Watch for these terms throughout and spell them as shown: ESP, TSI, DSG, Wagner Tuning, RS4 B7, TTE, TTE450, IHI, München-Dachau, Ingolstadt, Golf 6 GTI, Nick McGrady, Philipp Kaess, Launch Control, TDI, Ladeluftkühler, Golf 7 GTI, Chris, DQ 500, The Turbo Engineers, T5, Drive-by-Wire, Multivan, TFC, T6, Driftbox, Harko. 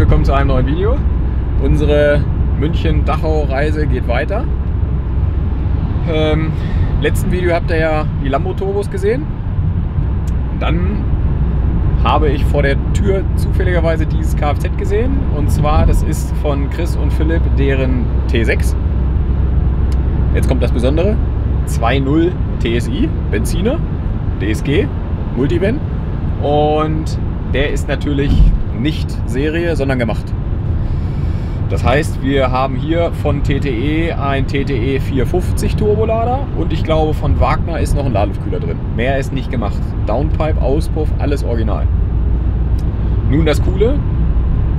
willkommen zu einem neuen Video. Unsere München-Dachau-Reise geht weiter. Im letzten Video habt ihr ja die Lambo-Turbos gesehen. Dann habe ich vor der Tür zufälligerweise dieses Kfz gesehen. Und zwar, das ist von Chris und Philipp, deren T6. Jetzt kommt das Besondere. 2.0 TSI, Benziner, DSG, Multivan. Und der ist natürlich nicht Serie, sondern gemacht. Das heißt, wir haben hier von TTE ein TTE450 Turbolader und ich glaube von Wagner ist noch ein Ladeluftkühler drin. Mehr ist nicht gemacht. Downpipe, Auspuff, alles original. Nun das Coole,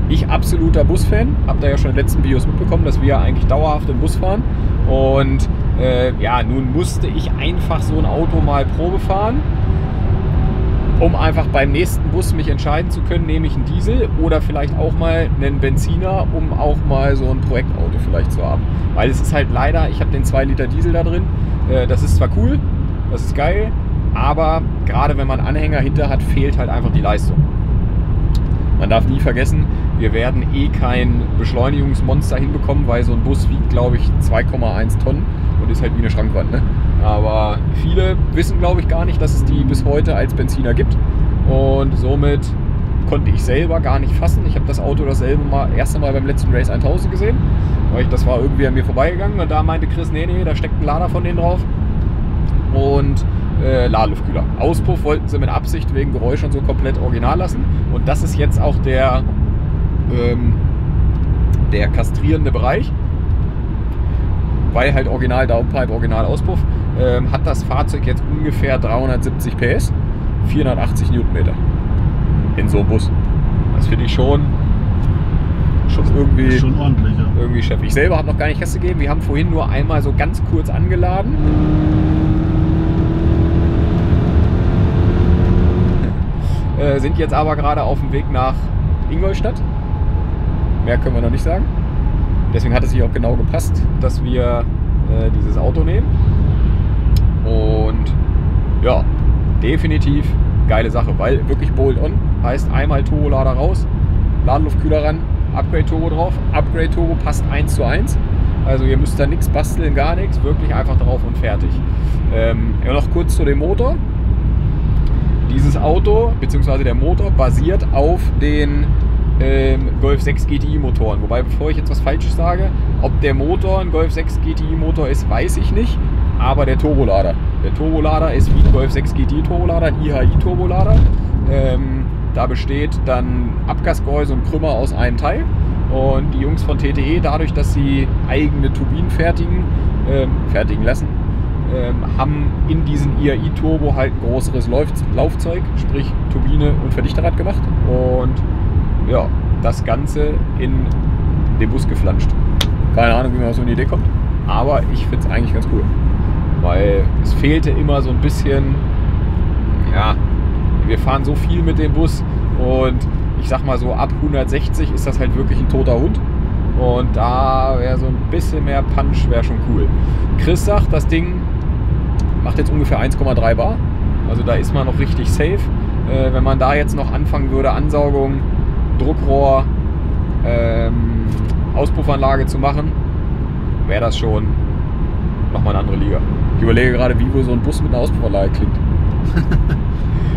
ich absoluter Busfan, habt ihr ja schon in den letzten Videos mitbekommen, dass wir eigentlich dauerhaft im Bus fahren. Und ja, nun musste ich einfach so ein Auto mal Probe fahren, um einfach beim nächsten Bus mich entscheiden zu können, nehme ich einen Diesel oder vielleicht auch mal einen Benziner, um auch mal so ein Projektauto vielleicht zu haben. Weil es ist halt leider, ich habe den 2 Liter Diesel da drin, das ist zwar cool, das ist geil, aber gerade wenn man Anhänger hinter hat, fehlt halt einfach die Leistung. Man darf nie vergessen, wir werden eh kein Beschleunigungsmonster hinbekommen, weil so ein Bus wiegt, glaube ich, 2,1 Tonnen und ist halt wie eine Schrankwand, ne? Aber viele wissen, glaube ich, gar nicht, dass es die bis heute als Benziner gibt. Und somit konnte ich selber gar nicht fassen. Ich habe das Auto das erste Mal beim letzten Race 1000 gesehen. Das war irgendwie an mir vorbeigegangen und da meinte Chris, nee, nee, da steckt ein Lader von denen drauf. Und Ladeluftkühler. Auspuff wollten sie mit Absicht wegen Geräusch und so komplett original lassen. Und das ist jetzt auch der kastrierende Bereich, weil halt original Downpipe, original Auspuff, hat das Fahrzeug jetzt ungefähr 370 PS, 480 Newtonmeter in so einem Bus. Das finde ich schon irgendwie schon ordentlich, ja. Irgendwie chef. Ich selber habe noch gar nicht Käste gegeben, wir haben vorhin nur einmal so ganz kurz angeladen. Sind jetzt aber gerade auf dem Weg nach Ingolstadt. Mehr können wir noch nicht sagen. Deswegen hat es sich auch genau gepasst, dass wir dieses Auto nehmen. Und ja, definitiv geile Sache, weil wirklich bold on heißt einmal Turbolader raus, Ladeluftkühler ran, Upgrade Turbo drauf. Upgrade Turbo passt 1:1. Also ihr müsst da nichts basteln, gar nichts, wirklich einfach drauf und fertig. Ja, noch kurz zu dem Motor. Dieses Auto, beziehungsweise der Motor, basiert auf den Golf 6 GTI Motoren. Wobei, bevor ich jetzt was Falsches sage, ob der Motor ein Golf 6 GTI Motor ist, weiß ich nicht. Aber der Turbolader. Der Turbolader ist wie ein Golf 6 GTI Turbolader, ein IHI Turbolader. Da besteht dann Abgasgehäuse und Krümmer aus einem Teil. Und die Jungs von TTE, dadurch, dass sie eigene Turbinen fertigen lassen, haben in diesen IHI Turbo halt ein größeres Laufzeug, sprich Turbine und Verdichterrad gemacht. Und ja, das Ganze in den Bus geflanscht. Keine Ahnung, wie man auf so eine Idee kommt, aber ich finde es eigentlich ganz cool, weil es fehlte immer so ein bisschen, ja, wir fahren so viel mit dem Bus und ich sag mal so ab 160 ist das halt wirklich ein toter Hund und da wäre so ein bisschen mehr Punch, wäre schon cool. Chris sagt, das Ding macht jetzt ungefähr 1,3 Bar, also da ist man noch richtig safe. Wenn man da jetzt noch anfangen würde, Ansaugung, Druckrohr, Auspuffanlage zu machen, wäre das schon nochmal eine andere Liga. Ich überlege gerade, wie wohl so ein Bus mit einer Auspuffanlage klingt.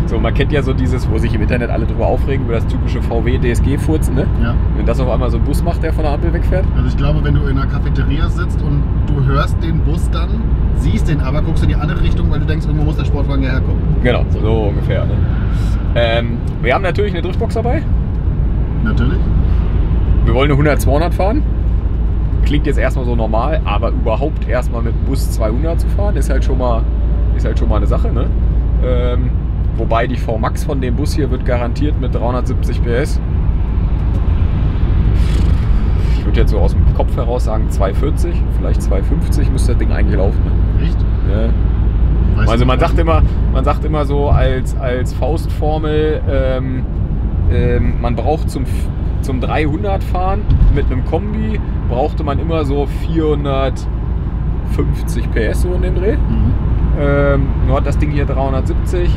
So, man kennt ja so dieses, wo sich im Internet alle drüber aufregen, über das typische VW-DSG-Furzen, ne? Ja. Wenn das auf einmal so ein Bus macht, der von der Ampel wegfährt. Also ich glaube, wenn du in einer Cafeteria sitzt und du hörst den Bus dann, siehst den, aber guckst in die andere Richtung, weil du denkst, irgendwo muss der Sportwagen ja herkommen. Genau, so ungefähr, ne? Wir haben natürlich eine Driftbox dabei. Natürlich. Wir wollen eine 100-200 fahren. Klingt jetzt erstmal so normal, aber überhaupt erstmal mit dem Bus 200 zu fahren, ist halt schon mal eine Sache, ne? Wobei die VMAX von dem Bus hier wird garantiert mit 370 PS. Ich würde jetzt so aus dem Kopf heraus sagen 240, vielleicht 250 müsste das Ding eigentlich laufen. Ne? Echt? Ja. Also man sagt immer so als Faustformel, man braucht zum 300 fahren mit einem Kombi brauchte man immer so 450 PS so in dem Dreh. Mhm. Nur hat das Ding hier 370.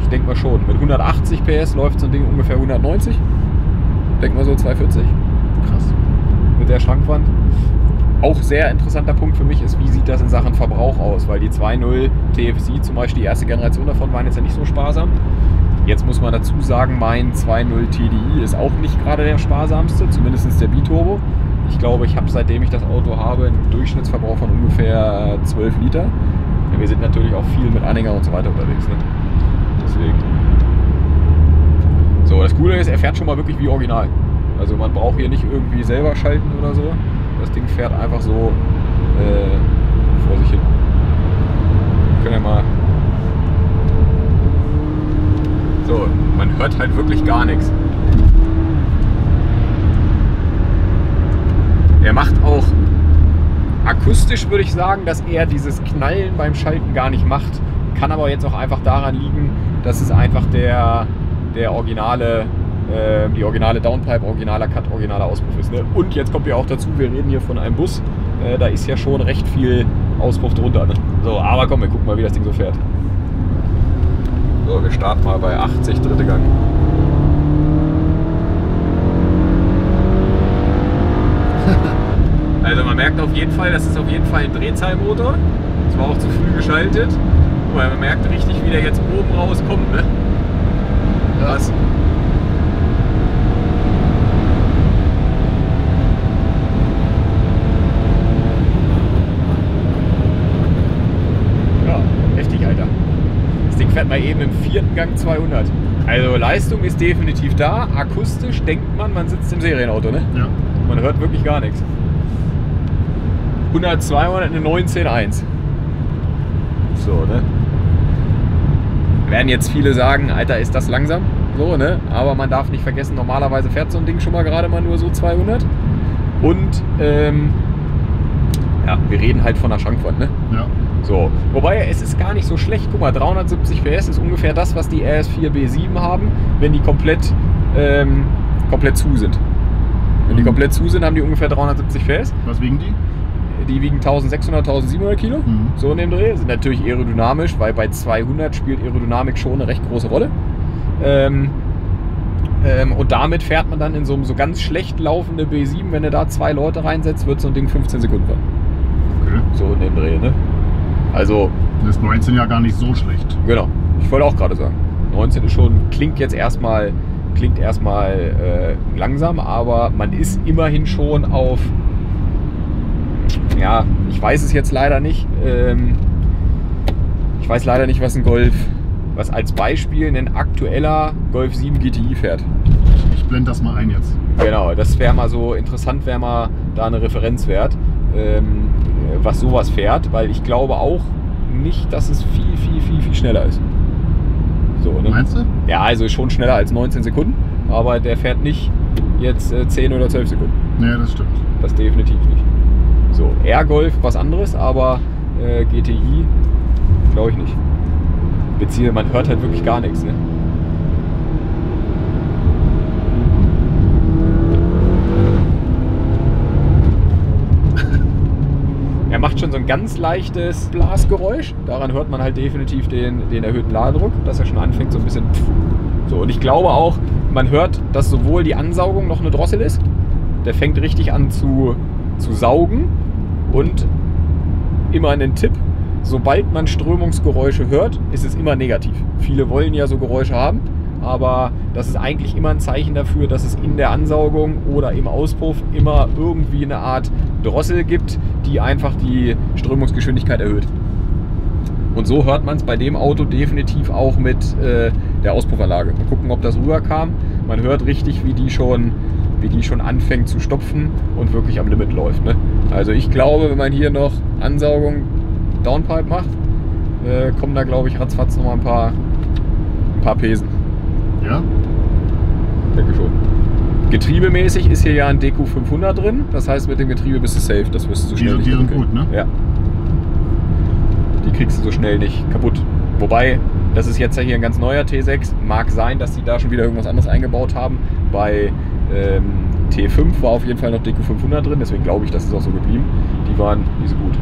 Ich denke mal schon, mit 180 PS läuft so ein Ding ungefähr 190. denke mal so 240. Krass. Mit der Schrankwand. Auch sehr interessanter Punkt für mich ist, wie sieht das in Sachen Verbrauch aus? Weil die 2.0 TFC zum Beispiel, die erste Generation davon, waren jetzt ja nicht so sparsam. Jetzt muss man dazu sagen, mein 2.0 TDI ist auch nicht gerade der sparsamste, zumindest der Biturbo. Ich glaube, ich habe, seitdem ich das Auto habe, einen Durchschnittsverbrauch von ungefähr 12 Liter. Wir sind natürlich auch viel mit Anhänger und so weiter unterwegs. Ne? Deswegen. So, das Coole ist, er fährt schon mal wirklich wie original. Also man braucht hier nicht irgendwie selber schalten oder so. Das Ding fährt einfach so vor sich hin. Wir können ja mal... So, man hört halt wirklich gar nichts. Er macht auch... Akustisch würde ich sagen, dass er dieses Knallen beim Schalten gar nicht macht. Kann aber jetzt auch einfach daran liegen, dass es einfach die originale Downpipe, originaler Cut, originaler Auspuff ist. Ne? Und jetzt kommt ja auch dazu, wir reden hier von einem Bus, da ist ja schon recht viel Auspuff drunter. Ne? So, aber komm, wir gucken mal, wie das Ding so fährt. So, wir starten mal bei 80, dritte Gang. Also man merkt auf jeden Fall, das ist auf jeden Fall ein Drehzahlmotor. Das war auch zu früh geschaltet, weil man merkt richtig, wie der jetzt oben rauskommt. Ne? Krass. Ja, heftig, Alter. Das Ding fährt mal eben im vierten Gang 200. Also Leistung ist definitiv da. Akustisch denkt man, man sitzt im Serienauto, ne? Ja. Man hört wirklich gar nichts. 100, 200, eine 19.1. So, ne? Werden jetzt viele sagen, Alter, ist das langsam? So, ne? Aber man darf nicht vergessen, normalerweise fährt so ein Ding schon mal gerade mal nur so 200. Und, ja, wir reden halt von der Schrankwand, ne? Ja. So, wobei es ist gar nicht so schlecht. Guck mal, 370 PS ist ungefähr das, was die RS4 B7 haben, wenn die komplett zu sind. Wenn die komplett zu sind, haben die ungefähr 370 PS. Was wiegen die? Die wiegen 1600, 1700 Kilo, so in dem Dreh. Sind natürlich aerodynamisch, weil bei 200 spielt Aerodynamik schon eine recht große Rolle. Und damit fährt man dann in so einem so ganz schlecht laufende B7, wenn du da zwei Leute reinsetzt, wird so ein Ding 15 Sekunden fahren. Okay. So in dem Dreh, ne? Also... Das ist 19 ja gar nicht so schlecht. Genau, ich wollte auch gerade sagen. 19 ist schon, klingt erstmal langsam, aber man ist immerhin schon auf... Ja, ich weiß es jetzt leider nicht. Ich weiß leider nicht, was ein Golf, was als Beispiel ein aktueller Golf 7 GTI fährt. Ich blende das mal ein jetzt. Genau, das wäre mal so interessant, wäre mal da eine Referenz wert, was sowas fährt, weil ich glaube auch nicht, dass es viel schneller ist. So, ne? Meinst du? Ja, also schon schneller als 19 Sekunden, aber der fährt nicht jetzt 10 oder 12 Sekunden. Nee, das stimmt. Das definitiv nicht. So, R-Golf, was anderes, aber GTI glaube ich nicht. Beziehungsweise man hört halt wirklich gar nichts. Ne? Er macht schon so ein ganz leichtes Blasgeräusch. Daran hört man halt definitiv den erhöhten Ladedruck, dass er schon anfängt so ein bisschen... So, und ich glaube auch, man hört, dass sowohl die Ansaugung noch eine Drossel ist. Der fängt richtig an zu saugen, und immer einen Tipp, sobald man Strömungsgeräusche hört, ist es immer negativ. Viele wollen ja so Geräusche haben, aber das ist eigentlich immer ein Zeichen dafür, dass es in der Ansaugung oder im Auspuff immer irgendwie eine Art Drossel gibt, die einfach die Strömungsgeschwindigkeit erhöht. Und so hört man es bei dem Auto definitiv auch mit der Auspuffanlage. Mal gucken, ob das rüberkam. Man hört richtig, wie die schon anfängt zu stopfen und wirklich am Limit läuft. Ne? Also ich glaube, wenn man hier noch Ansaugung Downpipe macht, kommen da, glaube ich, ratzfatz noch mal ein paar Pesen. Ja? Denke schon. Getriebemäßig ist hier ja ein DQ 500 drin. Das heißt, mit dem Getriebe bist du safe. Das wirst du schnell nicht kaputt kriegen. Gut, ne? Ja. Die kriegst du so schnell nicht kaputt. Wobei, das ist jetzt ja hier ein ganz neuer T6. Mag sein, dass die da schon wieder irgendwas anderes eingebaut haben. Bei T5 war auf jeden Fall noch DQ 500 drin, deswegen glaube ich, das ist auch so geblieben. Die sind gut.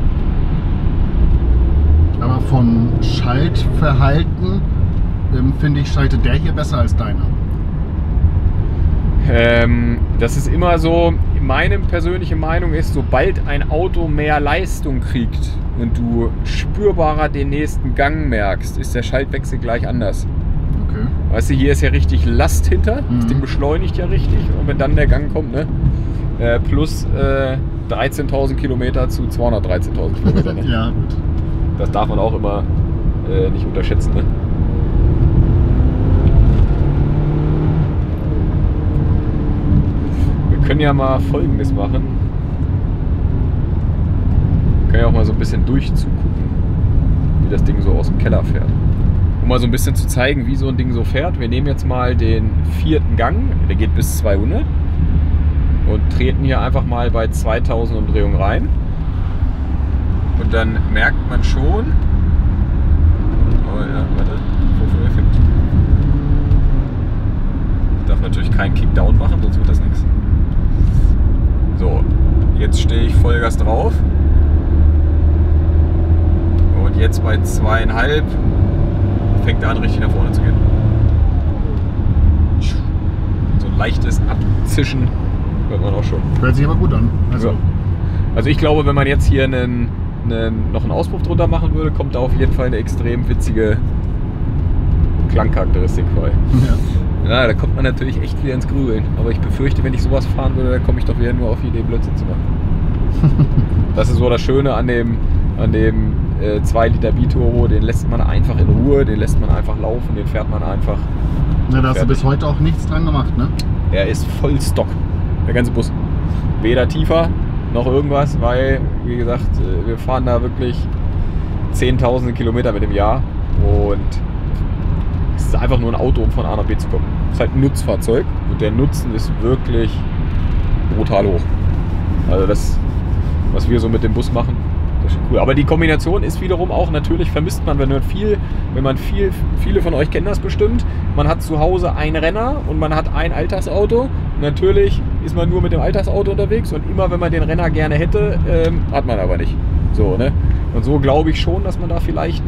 Aber vom Schaltverhalten finde ich, schaltet der hier besser als deiner. Das ist immer so, meine persönliche Meinung ist, sobald ein Auto mehr Leistung kriegt und du spürbarer den nächsten Gang merkst, ist der Schaltwechsel gleich anders. Okay. Weißt du, hier ist ja richtig Last hinter, das Ding beschleunigt ja richtig, und wenn dann der Gang kommt, ne? Plus 13.000 Kilometer zu 213.000 Kilometer. Ne? Ja, gut. Das darf man auch immer nicht unterschätzen. Ne? Wir können ja mal Folgendes machen. Wir können ja auch mal so ein bisschen durchzugucken, wie das Ding so aus dem Keller fährt. Um mal so ein bisschen zu zeigen, wie so ein Ding so fährt. Wir nehmen jetzt mal den 4. Gang, der geht bis 200. Und treten hier einfach mal bei 2000 Umdrehungen rein. Und dann merkt man schon. Oh ja, warte. Vorführeffekt. Ich darf natürlich keinen Kickdown machen, sonst wird das nichts. So, jetzt stehe ich Vollgas drauf. Und jetzt bei 2,5 fängt er an, richtig nach vorne zu gehen. So ein leichtes Abzischen. Hört man auch schon. Hört sich aber gut an. Also, ja. Also ich glaube, wenn man jetzt hier noch einen Auspuff drunter machen würde, kommt da auf jeden Fall eine extrem witzige Klangcharakteristik bei. Ja. Ja, da kommt man natürlich echt wieder ins Grübeln. Aber ich befürchte, wenn ich sowas fahren würde, dann komme ich doch wieder nur auf die Idee, Blödsinn zu machen. Das ist so das Schöne an dem 2-Liter Biturbo. Den lässt man einfach in Ruhe, den lässt man einfach laufen, den fährt man einfach. Na, da hast du bis heute auch nichts dran gemacht, ne? Er ist voll Stock. Der ganze Bus. Weder tiefer noch irgendwas, weil, wie gesagt, wir fahren da wirklich 10.000 Kilometer mit dem Jahr und es ist einfach nur ein Auto, um von A nach B zu kommen. Es ist halt ein Nutzfahrzeug und der Nutzen ist wirklich brutal hoch. Also das, was wir so mit dem Bus machen, das ist schon cool. Aber die Kombination ist wiederum auch, natürlich vermisst man, viele von euch kennen das bestimmt, man hat zu Hause einen Renner und man hat ein Alltagsauto. Natürlich ist man nur mit dem Alltagsauto unterwegs und immer wenn man den Renner gerne hätte, hat man aber nicht. So, ne? Und so glaube ich schon, dass man da vielleicht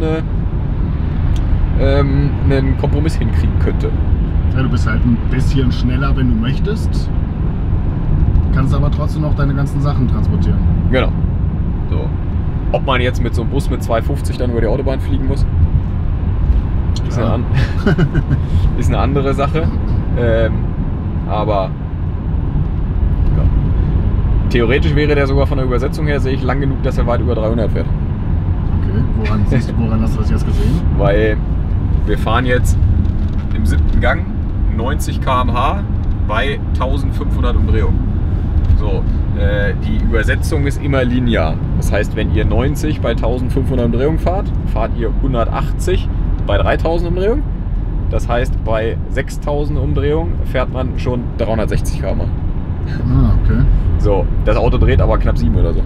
einen Kompromiss hinkriegen könnte. Ja, du bist halt ein bisschen schneller, wenn du möchtest, kannst aber trotzdem noch deine ganzen Sachen transportieren. Genau. So. Ob man jetzt mit so einem Bus mit 250 dann über die Autobahn fliegen muss, ist, ja. Ist eine andere Sache. Aber ja. Theoretisch wäre der sogar von der Übersetzung her, sehe ich, lang genug, dass er weit über 300 fährt. Okay, woran hast du das jetzt gesehen? Weil wir fahren jetzt im 7. Gang 90 km/h bei 1500 Umdrehungen. So, die Übersetzung ist immer linear. Das heißt, wenn ihr 90 bei 1500 Umdrehungen fahrt, fahrt ihr 180 bei 3000 Umdrehungen. Das heißt, bei 6000 Umdrehungen fährt man schon 360 km/h. Ah, okay. So, das Auto dreht aber knapp 7 oder so.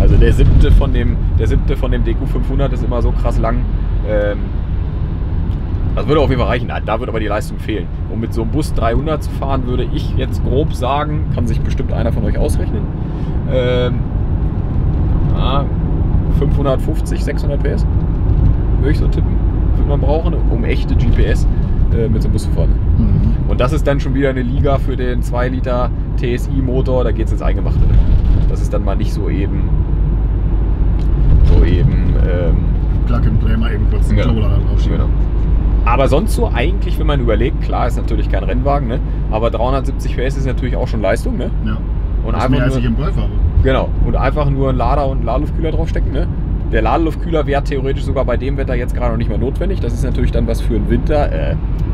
Also der 7. von dem DQ 500 ist immer so krass lang. Das würde auf jeden Fall reichen. Da wird aber die Leistung fehlen. Um mit so einem Bus 300 zu fahren, würde ich jetzt grob sagen, kann sich bestimmt einer von euch ausrechnen. 550, 600 PS würde ich so tippen. Man brauchen, um echte GPS mit so einem Bus zu fahren. Mhm. Und das ist dann schon wieder eine Liga für den 2 Liter TSI Motor, da geht es ins Eingemachte. Das ist dann mal nicht so eben Plug and Play, mal eben kurz den Turbolader draufschieben. Genau. Aber sonst so eigentlich, wenn man überlegt, klar, ist natürlich kein Rennwagen, ne? Aber 370 PS ist natürlich auch schon Leistung, ne? Ja. Und das ist mehr, als ich im Golf habe. Genau. Und einfach nur einen Lader und einen Ladeluftkühler draufstecken, ne? Der Ladeluftkühler wäre theoretisch sogar bei dem Wetter jetzt gerade noch nicht mehr notwendig. Das ist natürlich dann was für den Winter,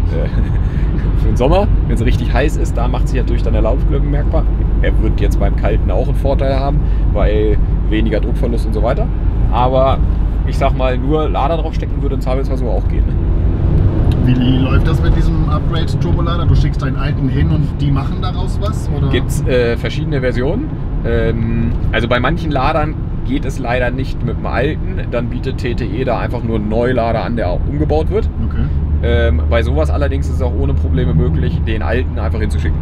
für den Sommer. Wenn es richtig heiß ist, da macht sich natürlich dann der Ladeluftkühler bemerkbar. Er wird jetzt beim Kalten auch einen Vorteil haben, weil weniger Druckverlust und so weiter. Aber ich sag mal, nur Lader draufstecken würde im Zweifelsfall sogar auch gehen. Wie läuft das mit diesem Upgrade-Turbolader? Du schickst deinen alten hin und die machen daraus was? Gibt es verschiedene Versionen. Also bei manchen Ladern geht es leider nicht mit dem alten, dann bietet TTE da einfach nur einen Neulader an, der auch umgebaut wird. Okay. Bei sowas allerdings ist es auch ohne Probleme möglich, den alten einfach hinzuschicken.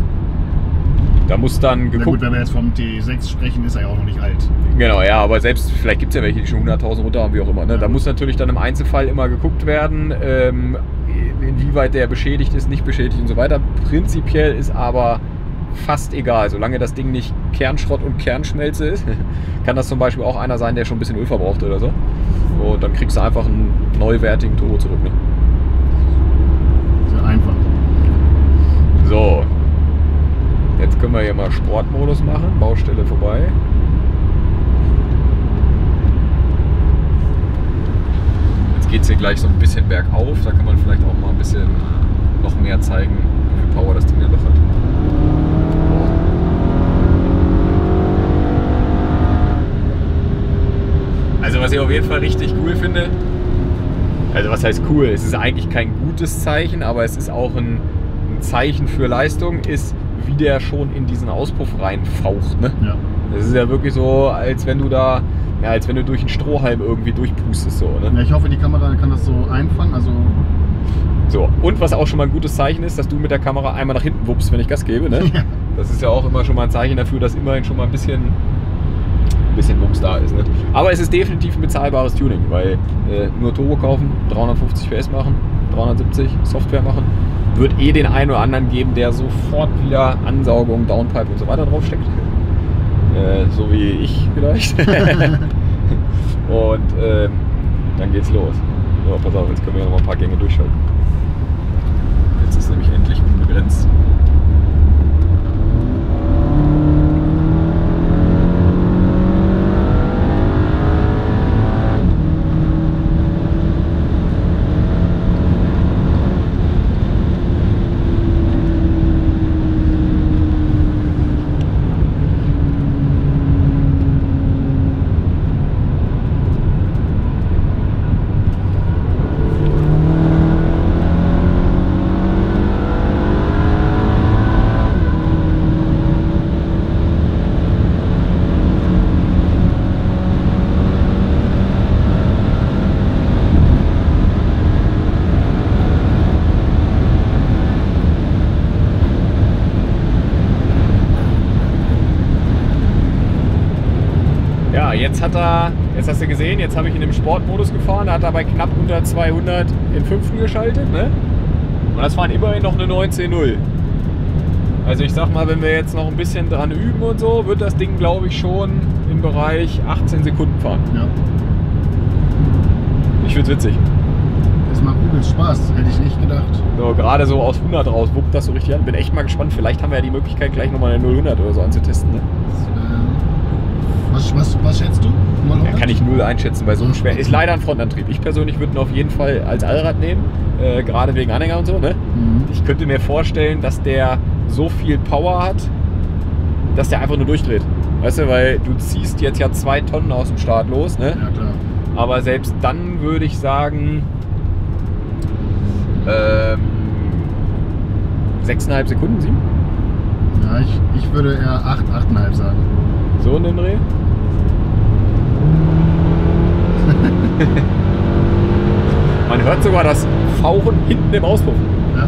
Da muss dann geguckt. Na gut, wenn wir jetzt vom T6 sprechen, ist er ja auch noch nicht alt. Genau, ja, aber selbst, vielleicht gibt es ja welche, die schon 100.000 runter haben, wie auch immer. Ne? Ja. Da muss natürlich dann im Einzelfall immer geguckt werden, inwieweit der beschädigt ist, nicht beschädigt und so weiter. Prinzipiell ist aber fast egal, solange das Ding nicht Kernschrott und Kernschmelze ist, kann das zum Beispiel auch einer sein, der schon ein bisschen Öl verbraucht oder so. Und dann kriegst du einfach einen neuwertigen Turbo zurück. Ne? Sehr einfach. So, jetzt können wir hier mal Sportmodus machen, Baustelle vorbei. Jetzt geht es hier gleich so ein bisschen bergauf, da kann man vielleicht auch mal ein bisschen noch mehr zeigen, wie viel Power das Ding dann doch hat. Also was ich auf jeden Fall richtig cool finde, also was heißt cool, es ist eigentlich kein gutes Zeichen, aber es ist auch ein Zeichen für Leistung, ist, wie der schon in diesen Auspuff reinfaucht. Ne? Ja. Das ist ja wirklich so, als wenn du da, ja, als wenn du durch einen Strohhalm irgendwie durchpustest. So, ne? Ja, ich hoffe, die Kamera kann das so einfangen. Also so, und was auch schon mal ein gutes Zeichen ist, dass du mit der Kamera einmal nach hinten wuppst, wenn ich Gas gebe. Ne? Ja. Das ist ja auch immer schon mal ein Zeichen dafür, dass immerhin schon mal ein bisschen Wumms da ist. Ne? Aber es ist definitiv ein bezahlbares Tuning, weil nur Turbo kaufen, 350 PS machen, 370 Software machen, wird eh den einen oder anderen geben, der sofort wieder Ansaugung, Downpipe und so weiter draufsteckt. So wie ich vielleicht. Und dann geht's los. So, pass auf, jetzt können wir noch mal ein paar Gänge durchschalten. Jetzt ist nämlich endlich begrenzt. Jetzt hat er, jetzt hast du gesehen, jetzt habe ich ihn im Sportmodus gefahren, da hat er bei knapp unter 200 in 5. geschaltet, ne? Und das waren immerhin noch eine 19.0. Also ich sag mal, wenn wir jetzt noch ein bisschen dran üben und so, wird das Ding, glaube ich, schon im Bereich 18 Sekunden fahren. Ja. Ich find's witzig. Das macht übel Spaß, hätte ich nicht gedacht. So, gerade so aus 100 raus, wuppt das so richtig an. Bin echt mal gespannt, vielleicht haben wir ja die Möglichkeit, gleich nochmal eine 0-100 oder so anzutesten, ne? Was schätzt du? Ja, kann ich null einschätzen bei so einem schweren. Ist leider ein Frontantrieb. Ich persönlich würde ihn auf jeden Fall als Allrad nehmen, gerade wegen Anhänger und so. Ne? Mhm. Ich könnte mir vorstellen, dass der so viel Power hat, dass der einfach nur durchdreht. Weißt du, weil du ziehst jetzt ja 2 Tonnen aus dem Start los. Ne? Ja, klar. Aber selbst dann würde ich sagen, 6,5 Sekunden, 7? Ja, ich würde eher 8, 8,5 sagen. So in den Dreh? Man hört sogar das Fauchen hinten im Auspuff. Ja.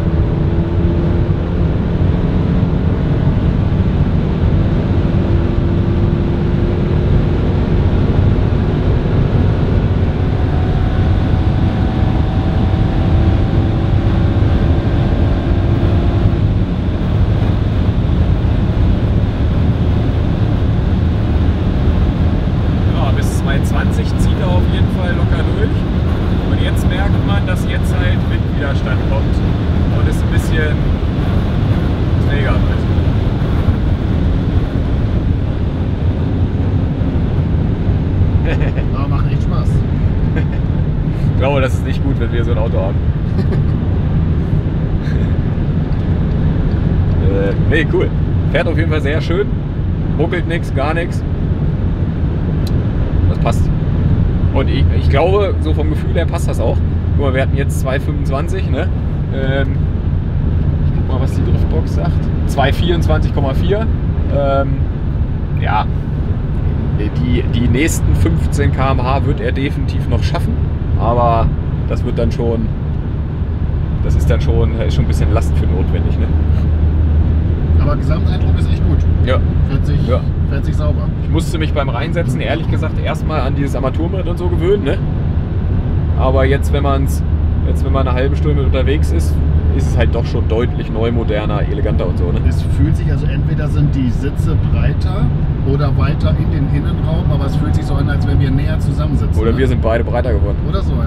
Nee, cool. Fährt auf jeden Fall sehr schön. Ruckelt nichts, gar nichts. Das passt. Und ich glaube, so vom Gefühl her passt das auch. Guck mal, wir hatten jetzt 2,25. Ne? Ich guck mal, was die Driftbox sagt. 2,24,4. Ja, die nächsten 15 km/h wird er definitiv noch schaffen. Aber das wird dann schon, das ist schon ein bisschen Last für notwendig. Ne? Aber Gesamteindruck ist echt gut. Ja. Fährt sich sauber. Ich musste mich beim Reinsetzen, ehrlich gesagt, erstmal an dieses Armaturenbrett und so gewöhnen. Ne? Aber jetzt, wenn man es Jetzt, wenn man eine halbe Stunde unterwegs ist, ist es halt doch schon deutlich neu, moderner, eleganter und so. Ne? Es fühlt sich, also entweder sind die Sitze breiter oder weiter in den Innenraum, aber es fühlt sich so an, als wenn wir näher zusammensitzen. Oder ne? Wir sind beide breiter geworden. Oder so, ja.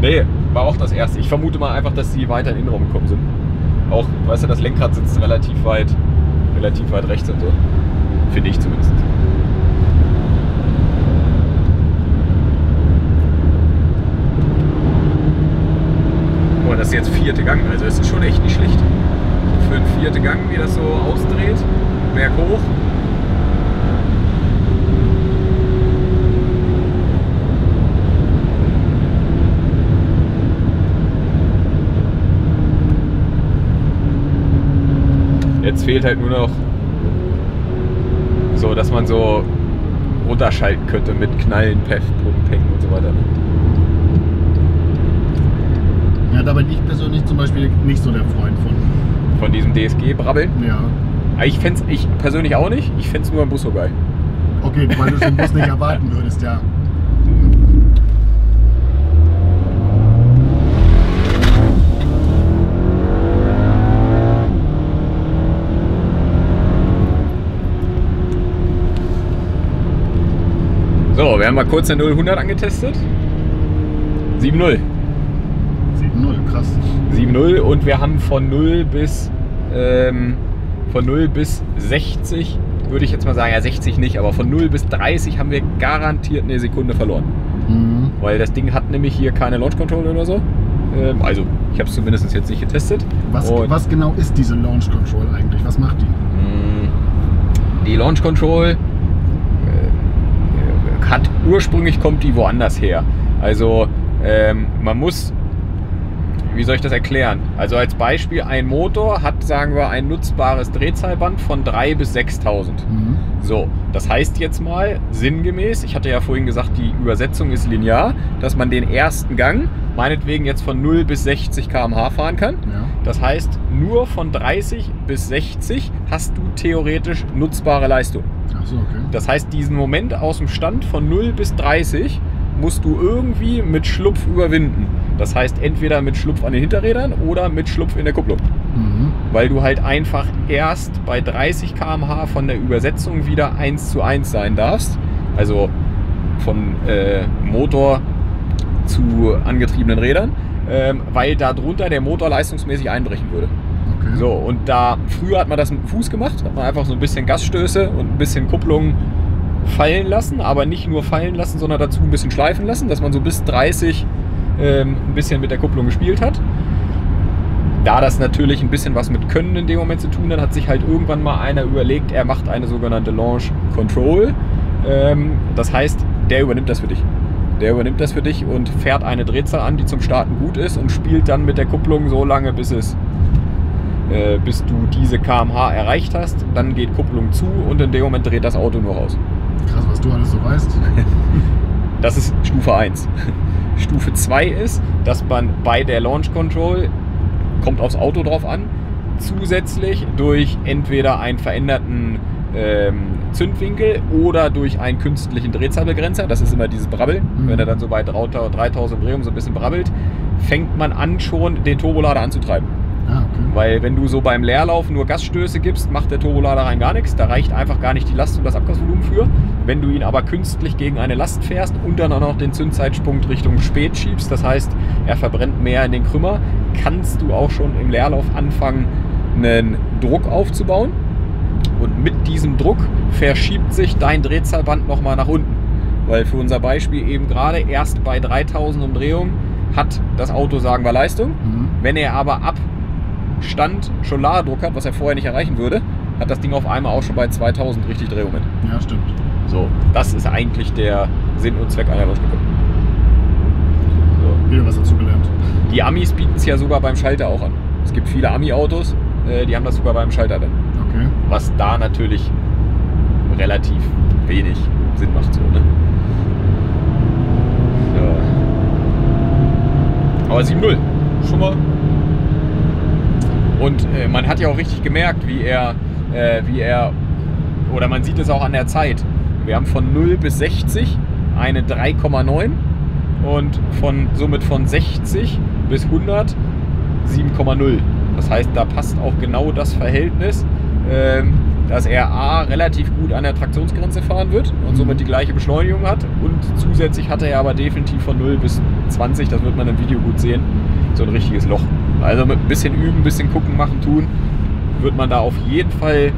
Nee, war auch das erste. Ich vermute mal einfach, dass sie weiter in den Innenraum gekommen sind. Auch, weißt du, das Lenkrad sitzt relativ weit rechts und so. Finde ich zumindest. Oh, das ist jetzt 4. Gang, also es ist schon echt nicht schlecht. Für den 4. Gang, wie das so ausdreht, berghoch. Jetzt fehlt halt nur noch so, dass man so runterschalten könnte mit Knallen, Pef, Peng und so weiter. Ja, da bin ich persönlich zum Beispiel nicht so der Freund von. Von diesem DSG-Brabbeln? Ja. Aber ich persönlich auch nicht, ich fände es nur am Bus so geil. Okay, weil du es im Bus nicht erwarten würdest, ja. So, wir haben mal kurz eine 0-100 angetestet. 7-0. 7-0, krass. 7-0 und wir haben von 0 bis 60, würde ich jetzt mal sagen, ja 60 nicht, aber von 0 bis 30 haben wir garantiert eine Sekunde verloren. Mhm. Weil das Ding hat nämlich hier keine Launch Control oder so. Also, ich habe es zumindest jetzt nicht getestet. Was genau ist diese Launch Control eigentlich? Was macht die? Die Launch Control... Ursprünglich kommt die woanders her. Also man muss, wie soll ich das erklären? Also als Beispiel, ein Motor hat, sagen wir, ein nutzbares Drehzahlband von 3.000 bis 6.000. Mhm. So, das heißt jetzt mal sinngemäß, ich hatte ja vorhin gesagt, die Übersetzung ist linear, dass man den ersten Gang meinetwegen jetzt von 0 bis 60 km/h fahren kann. Ja. Das heißt, nur von 30 bis 60 hast du theoretisch nutzbare Leistung. Ach so, okay. Das heißt, diesen Moment aus dem Stand von 0 bis 30 musst du irgendwie mit Schlupf überwinden. Das heißt, entweder mit Schlupf an den Hinterrädern oder mit Schlupf in der Kupplung. Mhm. Weil du halt einfach erst bei 30 km/h von der Übersetzung wieder 1:1 sein darfst. Also von Motor zu angetriebenen Rädern, weil darunter der Motor leistungsmäßig einbrechen würde. Okay. So, und da früher hat man das mit dem Fuß gemacht, hat man einfach so ein bisschen Gasstöße und ein bisschen Kupplung fallen lassen, aber nicht nur fallen lassen, sondern dazu ein bisschen schleifen lassen, dass man so bis 30 ein bisschen mit der Kupplung gespielt hat. Da das natürlich ein bisschen was mit Können in dem Moment zu tun hat, hat sich halt irgendwann mal einer überlegt, er macht eine sogenannte Launch Control. Das heißt, der übernimmt das für dich. Der übernimmt das für dich und fährt eine Drehzahl an, die zum Starten gut ist und spielt dann mit der Kupplung so lange, bis du diese km/h erreicht hast. Dann geht Kupplung zu und in dem Moment dreht das Auto nur raus. Krass, was du alles so weißt. Das ist Stufe 1. Stufe 2 ist, dass man bei der Launch Control, kommt aufs Auto drauf an, zusätzlich durch entweder einen veränderten Zündwinkel oder durch einen künstlichen Drehzahlbegrenzer, das ist immer dieses Brabbeln, wenn er dann so bei 3.000 Umdrehungen so ein bisschen brabbelt, fängt man an schon den Turbolader anzutreiben. Ah, okay. Weil wenn du so beim Leerlauf nur Gasstöße gibst, macht der Turbolader rein gar nichts, da reicht einfach gar nicht die Last und das Abgasvolumen für. Wenn du ihn aber künstlich gegen eine Last fährst und dann auch noch den Zündzeitpunkt Richtung spät schiebst, das heißt, er verbrennt mehr in den Krümmer, kannst du auch schon im Leerlauf anfangen, einen Druck aufzubauen. Und mit diesem Druck verschiebt sich dein Drehzahlband nochmal nach unten. Weil für unser Beispiel eben gerade erst bei 3000 Umdrehungen hat das Auto, sagen wir, Leistung. Mhm. Wenn er aber ab Stand schon Ladedruck hat, was er vorher nicht erreichen würde, hat das Ding auf einmal auch schon bei 2000 richtig Drehungen. Ja, stimmt. So, das ist eigentlich der Sinn und Zweck einer Launch-Control. So. Wieder was dazugelernt. Die Amis bieten es ja sogar beim Schalter auch an. Es gibt viele Ami-Autos, die haben das sogar beim Schalter dann. Okay. Was da natürlich relativ wenig Sinn macht. So, ne? Ja. Aber 7-0, schon mal. Und man hat ja auch richtig gemerkt, wie er, oder man sieht es auch an der Zeit, wir haben von 0 bis 60 eine 3,9 und somit von 60 bis 100 7,0. Das heißt, da passt auch genau das Verhältnis, dass er A relativ gut an der Traktionsgrenze fahren wird und somit die gleiche Beschleunigung hat, und zusätzlich hat er aber definitiv von 0 bis 20, das wird man im Video gut sehen, so ein richtiges Loch. Also mit ein bisschen üben, ein bisschen gucken, machen, tun, wird man da auf jeden Fall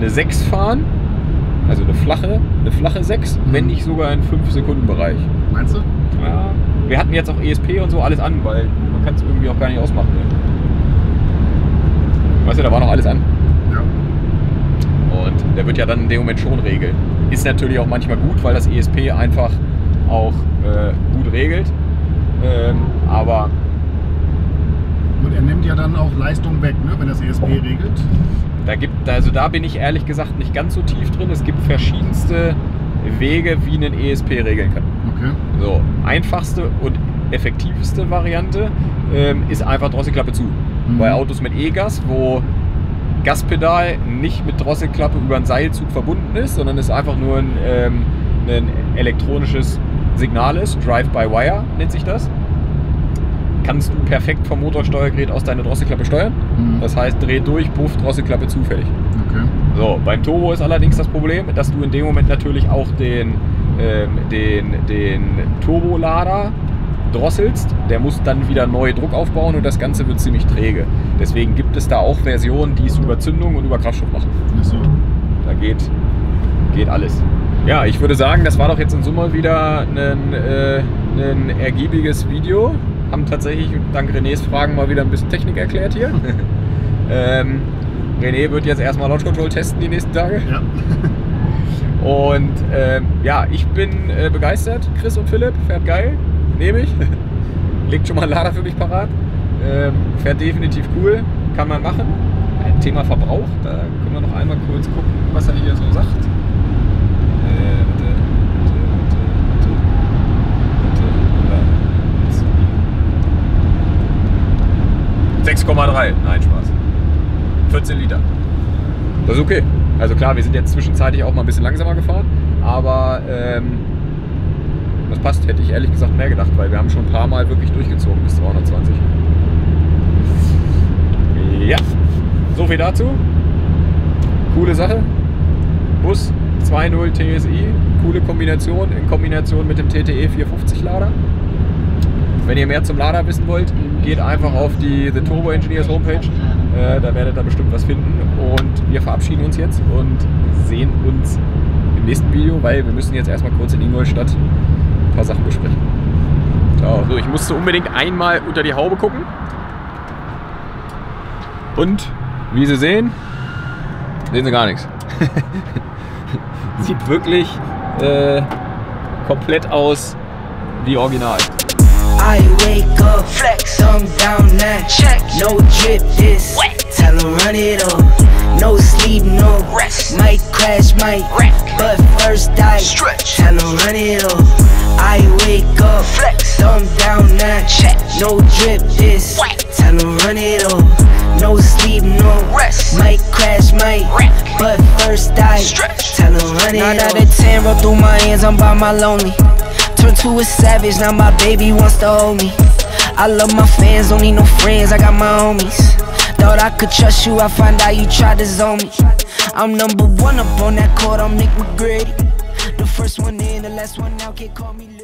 eine 6 fahren, also eine flache 6, wenn nicht sogar in 5-Sekunden-Bereich. Meinst du? Ja, wir hatten jetzt auch ESP und so alles an, weil man kann es irgendwie auch gar nicht ausmachen. Weißt du, da war noch alles an. Ja. Und der wird ja dann in dem Moment schon regeln. Ist natürlich auch manchmal gut, weil das ESP einfach auch gut regelt. Aber... Und er nimmt ja dann auch Leistung weg, ne, wenn das ESP regelt. Da bin ich ehrlich gesagt nicht ganz so tief drin. Es gibt verschiedenste Wege, wie ein ESP regeln kann. Okay. So, einfachste und effektivste Variante ist einfach Drosselklappe zu. Mhm. Bei Autos mit E-Gas, wo Gaspedal nicht mit Drosselklappe über einen Seilzug verbunden ist, sondern es einfach nur ein elektronisches Signal ist, Drive-by-Wire nennt sich das, kannst du perfekt vom Motorsteuergerät aus deine Drosselklappe steuern. Mhm. Das heißt, dreh durch, buff, Drosselklappe zufällig. Okay. So, beim Turbo ist allerdings das Problem, dass du in dem Moment natürlich auch den Turbolader drosselst. Der muss dann wieder neu Druck aufbauen und das Ganze wird ziemlich träge. Deswegen gibt es da auch Versionen, die es über Zündung und über Kraftstoff machen. Ach so. Da geht alles. Ja, ich würde sagen, das war doch jetzt in Summe wieder ein ergiebiges Video. Haben tatsächlich dank Renés Fragen mal wieder ein bisschen Technik erklärt hier. René wird jetzt erstmal Launch Control testen die nächsten Tage. Ja. Und ja, ich bin begeistert. Chris und Philipp, fährt geil, nehme ich. Legt schon mal einen Lader für mich parat. Fährt definitiv cool, kann man machen. Thema Verbrauch, da können wir noch einmal kurz gucken, was er hier so sagt. Nein, Spaß. 14 Liter. Das ist okay. Also klar, wir sind jetzt zwischenzeitlich auch mal ein bisschen langsamer gefahren, aber das passt, hätte ich ehrlich gesagt mehr gedacht, weil wir haben schon ein paar Mal wirklich durchgezogen bis 220. Ja, so viel dazu. Coole Sache. Bus 2.0 TSI, coole Kombination in Kombination mit dem TTE450 Lader. Wenn ihr mehr zum Lader wissen wollt, geht einfach auf die The Turbo Engineers Homepage, da werdet ihr bestimmt was finden. Und wir verabschieden uns jetzt und sehen uns im nächsten Video, weil wir müssen jetzt erstmal kurz in Ingolstadt ein paar Sachen besprechen. Ciao. So, ich musste unbedingt einmal unter die Haube gucken. Und wie Sie sehen Sie gar nichts. Sieht wirklich komplett aus wie original. I wake up, flex, I'm down now, check, no drip this, wet, tell her run it up, no sleep, no rest, might crash, might wreck, but first I stretch, tell her run it up, I wake up, flex, I'm down now, check, no drip this, wet, tell her run it up, no sleep, no rest, might crash, might wreck, but first I stretch, tell her run it up, 9 out of 10 rub through my hands, I'm by my lonely. Turned to a savage, now my baby wants to hold me. I love my fans, don't need no friends, I got my homies. Thought I could trust you, I find out you tried to zone me. I'm number 1 up on that court, I'm Nick McGrady. The first one in, the last one out, can't call me